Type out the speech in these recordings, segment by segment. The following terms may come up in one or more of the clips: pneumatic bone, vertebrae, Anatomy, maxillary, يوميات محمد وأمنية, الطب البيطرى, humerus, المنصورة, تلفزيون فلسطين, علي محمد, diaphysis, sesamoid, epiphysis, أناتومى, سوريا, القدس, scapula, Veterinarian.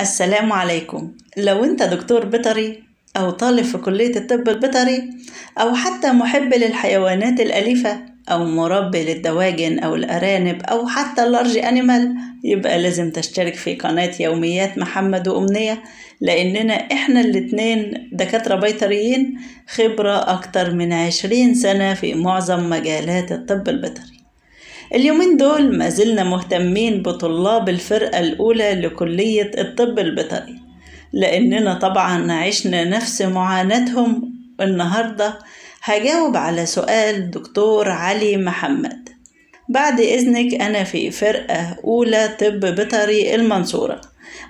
السلام عليكم. لو انت دكتور بيطري او طالب في كلية الطب البيطري او حتى محب للحيوانات الأليفة او مربي للدواجن او الارانب او حتى اللارج انيمال، يبقى لازم تشترك في قناة يوميات محمد وأمنية، لاننا احنا الاتنين دكاترة بيطريين خبرة اكتر من 20 سنة في معظم مجالات الطب البيطري. اليومين دول ما زلنا مهتمين بطلاب الفرقة الأولى لكلية الطب البيطري، لأننا طبعا عشنا نفس معاناتهم. النهاردة هجاوب على سؤال دكتور علي محمد. بعد إذنك أنا في فرقة أولى طب بيطري المنصورة،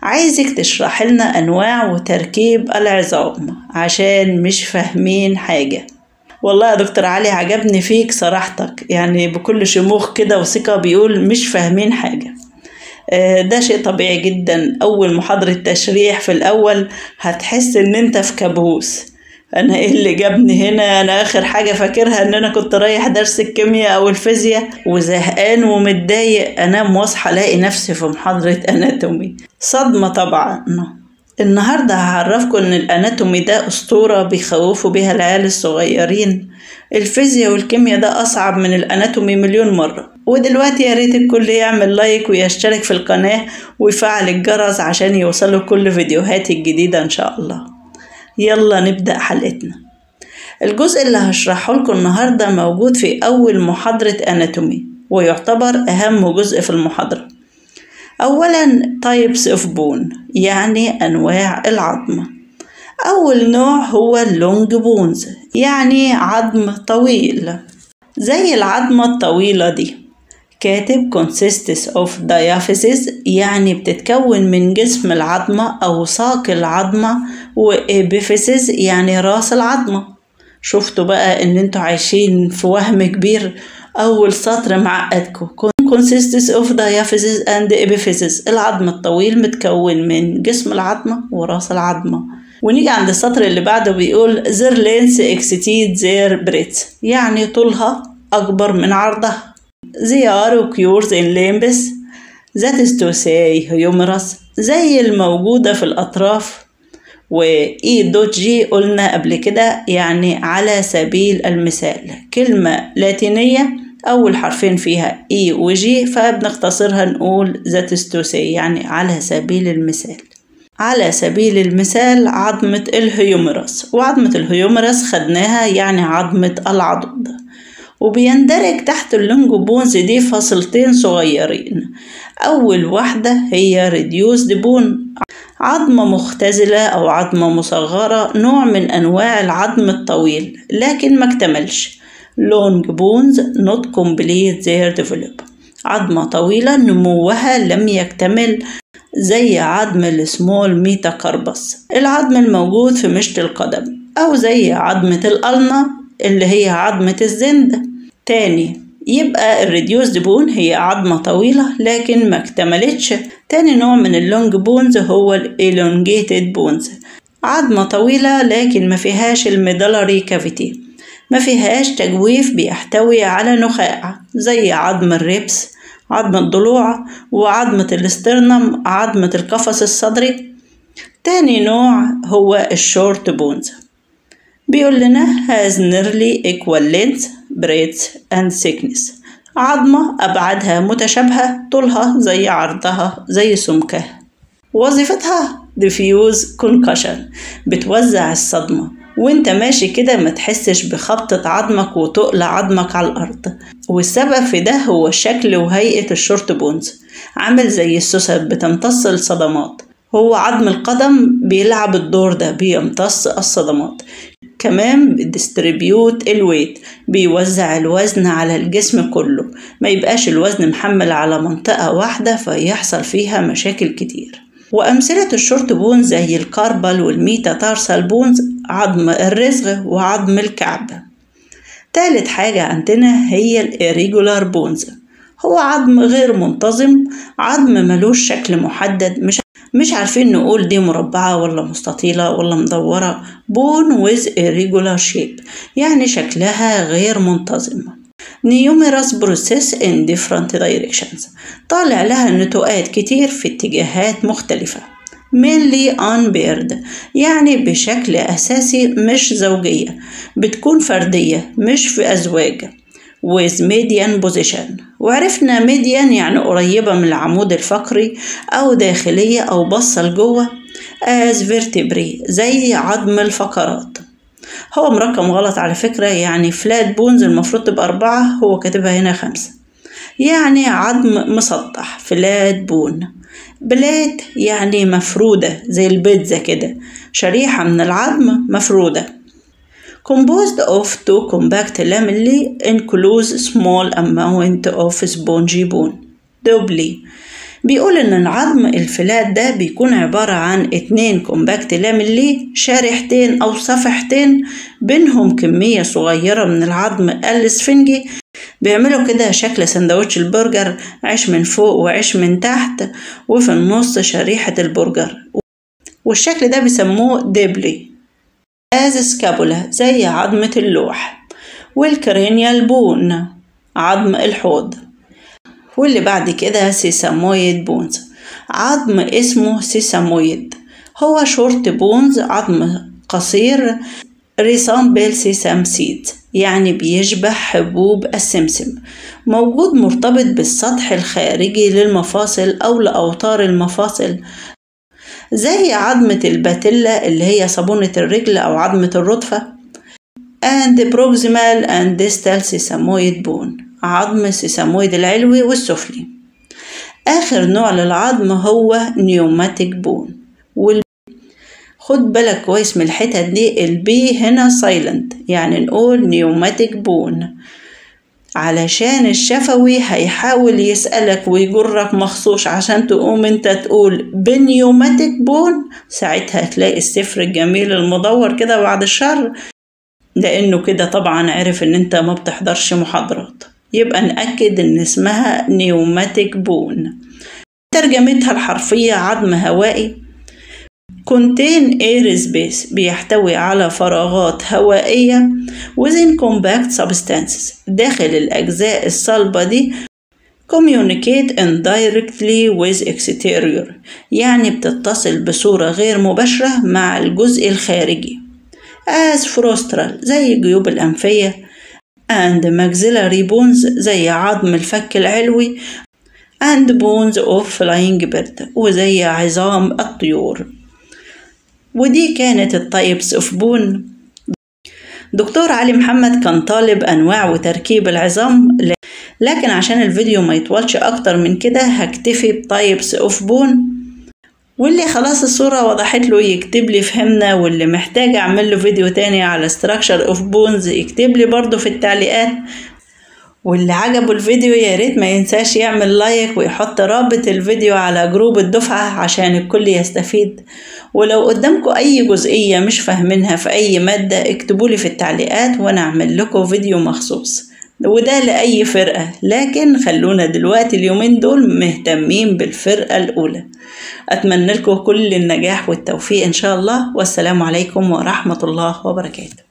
عايزك تشرح لنا أنواع وتركيب العظام عشان مش فاهمين حاجة. والله يا دكتور علي عجبني فيك صراحتك، يعني بكل شموخ كده وثقة بيقول مش فاهمين حاجة. ده شيء طبيعي جدا. أول محاضرة تشريح في الأول هتحس إن أنت في كابوس، أنا إيه اللي جابني هنا؟ أنا آخر حاجة فاكرها إن أنا كنت رايح درس الكيمياء أو الفيزياء وزهقان ومتضايق، أنام وأصحى ألاقي نفسي في محاضرة أناتومي. صدمة طبعا. النهاردة هعرفكم ان الاناتومي ده اسطورة بيخوفوا بيها العيال الصغيرين. الفيزياء والكيمياء ده اصعب من الاناتومي مليون مرة. ودلوقتي يا ريت الكل يعمل لايك ويشترك في القناة ويفعل الجرس عشان يوصلوا كل فيديوهاتي الجديدة ان شاء الله. يلا نبدأ حلقتنا. الجزء اللي هشرحه لكم النهاردة موجود في اول محاضرة اناتومي، ويعتبر اهم جزء في المحاضرة. أولاً types of bone، يعني أنواع العظم. أول نوع هو long bones، يعني عظم طويل. زي العظمة الطويلة دي كاتب consists of diaphysis، يعني بتتكون من جسم العظمة أو ساق العظمة، وepiphysis يعني راس العظمة. شفتوا بقى إن انتوا عايشين في وهم كبير؟ أول سطر معقدكم. consists of diaphysis and epiphysis، العظم الطويل متكون من جسم العظمة وراس العظمة. ونيجي عند السطر اللي بعده بيقول their length exceeds their breadth، يعني طولها أكبر من عرضها. they are occurs in limbs that is to say humerus، زي الموجودة في الأطراف. و E.G قلنا قبل كده يعني على سبيل المثال، كلمة لاتينية أول حرفين فيها E و G، فبنختصرها نقول that is to say، يعني على سبيل المثال. على سبيل المثال عظمة الهيوميروس، وعظمة الهيوميروس خدناها يعني عظمة العضد. وبيندرج تحت اللونج بونز دي فصلتين صغيرين. أول واحدة هي reduced bone، عظمة مختزلة أو عظمة مصغرة، نوع من أنواع العظم الطويل لكن ما اكتملش. long bones not complete their development، عظمة طويلة نموها لم يكتمل، زي عظم السمول ميتاكاربس العظم الموجود في مشط القدم، أو زي عظمة الألنة اللي هي عظمة الزند. تاني يبقى الريديوسد بون هي عظمة طويلة لكن ما اكتملتش. تاني نوع من اللونج بونز هو الالونجيتد بونز، عظمة طويلة لكن ما فيهاش الميدالاري كافيتي، ما فيهاش تجويف بيحتوي على نخاع، زي عظم الريبس، عظم الضلوع، وعظمة الاسترنم، عظمة القفص الصدري. تاني نوع هو الشورت بونز، بيقول لنا has nearly equal length, breadth and thickness، عظمة أبعادها متشابهة، طولها زي عرضها زي سمكها. وظيفتها diffuse concussion، بتوزع الصدمة وانت ماشي كده ما تحسش بخبطة عظمك وتقل عظمك على الأرض. والسبب في ده هو شكل وهيئة الشورت بونز، عامل زي السوسب بتمتص الصدمات. هو عظم القدم بيلعب الدور ده، بيمتص الصدمات. كمان distribute الويت، بيوزع الوزن على الجسم كله، ما يبقاش الوزن محمل على منطقة واحدة فيحصل فيها مشاكل كتير. وأمثلة الشورت بونز زي الكاربال والميتا تارسال بونز، عظم الرزغ وعظم الكعب. ثالث حاجة عندنا هي الإيريجولار بونز، هو عظم غير منتظم، عظم ملوش شكل محدد، مش عارفين نقول دي مربعة ولا مستطيلة ولا مدورة. bone with irregular shape، يعني شكلها غير منتظم. numerous process in different directions، طالع لها نتوءات كتير في اتجاهات مختلفة. mainly unpaired يعني بشكل أساسي مش زوجية، بتكون فردية مش في أزواج. with median position وعرفنا median يعني قريبة من العمود الفقري أو داخلية أو باصة لجوه as vertebrae زي عظم الفقرات. هو مرقم غلط على فكرة، يعني فلات بونز المفروض تبقى 4، هو كاتبها هنا 5، يعني عظم مسطح فلات بون. بلات يعني مفرودة زي البيتزا كده، شريحة من العظم مفرودة. composed of two compact lamellae enclose small amount of spongy bone doubly. بيقول ان العظم الفلات ده بيكون عبارة عن 2 compact lamellae شارحتين او صفحتين بينهم كمية صغيرة من العظم الاسفنجي، بيعملوا كده شكل سندوتش البرجر، عيش من فوق وعيش من تحت وفي النص شريحة البرجر، والشكل ده بيسموه doubly. as scapula زي عظمة اللوح، والكرينيال بون عظم الحوض، واللي بعد كده سيسامويد بونز عظم اسمه سيسامويد، هو شورت بونز عظم قصير ريسامبل سيسام سيد يعني بيشبه حبوب السمسم، موجود مرتبط بالسطح الخارجي للمفاصل أو لأوتار المفاصل زي عظمة الباتيلا اللي هي صابونة الرجل أو عظمة الرضفة. and proximal and distal sesamoid bone عظم السيسامويد العلوي والسفلي. آخر نوع للعظم هو نيوماتيك بون، خد بالك كويس من الحتة دي، البي هنا سايلنت يعني نقول نيوماتيك بون علشان الشفوي هيحاول يسألك ويجرك مخصوص عشان تقوم انت تقول بنيوماتيك بون، ساعتها هتلاقي السفر الجميل المدور كده بعد الشر، لانه كده طبعا عرف ان انت ما بتحضرش محاضرات، يبقى نأكد ان اسمها نيوماتيك بون. ترجمتها الحرفية عظم هوائي. contain air space بيحتوي على فراغات هوائية within compact substances داخل الأجزاء الصلبة دي communicate indirectly with exterior يعني بتتصل بصورة غير مباشرة مع الجزء الخارجي as frostral زي الجيوب الأنفية and maxillary bones زي عظم الفك العلوي and bones of flying bird وزي عظام الطيور. ودي كانت التايبس اوف بون. دكتور علي محمد كان طالب انواع وتركيب العظام، لكن عشان الفيديو ما يطولش اكتر من كده هكتفي بتايبس اوف بون، واللي خلاص الصورة وضحت له يكتب لي فهمنا، واللي محتاج اعمل له فيديو تاني على ستراكشر اوف بونز يكتب لي برضو في التعليقات، واللي عجبه الفيديو يا ريت ما ينساش يعمل لايك ويحط رابط الفيديو على جروب الدفعة عشان الكل يستفيد. ولو قدامكم أي جزئية مش فاهمينها في أي مادة اكتبولي في التعليقات وأنا أعمل لكم فيديو مخصوص، وده لأي فرقة، لكن خلونا دلوقتي اليومين دول مهتمين بالفرقة الأولى. أتمنى لكم كل النجاح والتوفيق إن شاء الله، والسلام عليكم ورحمة الله وبركاته.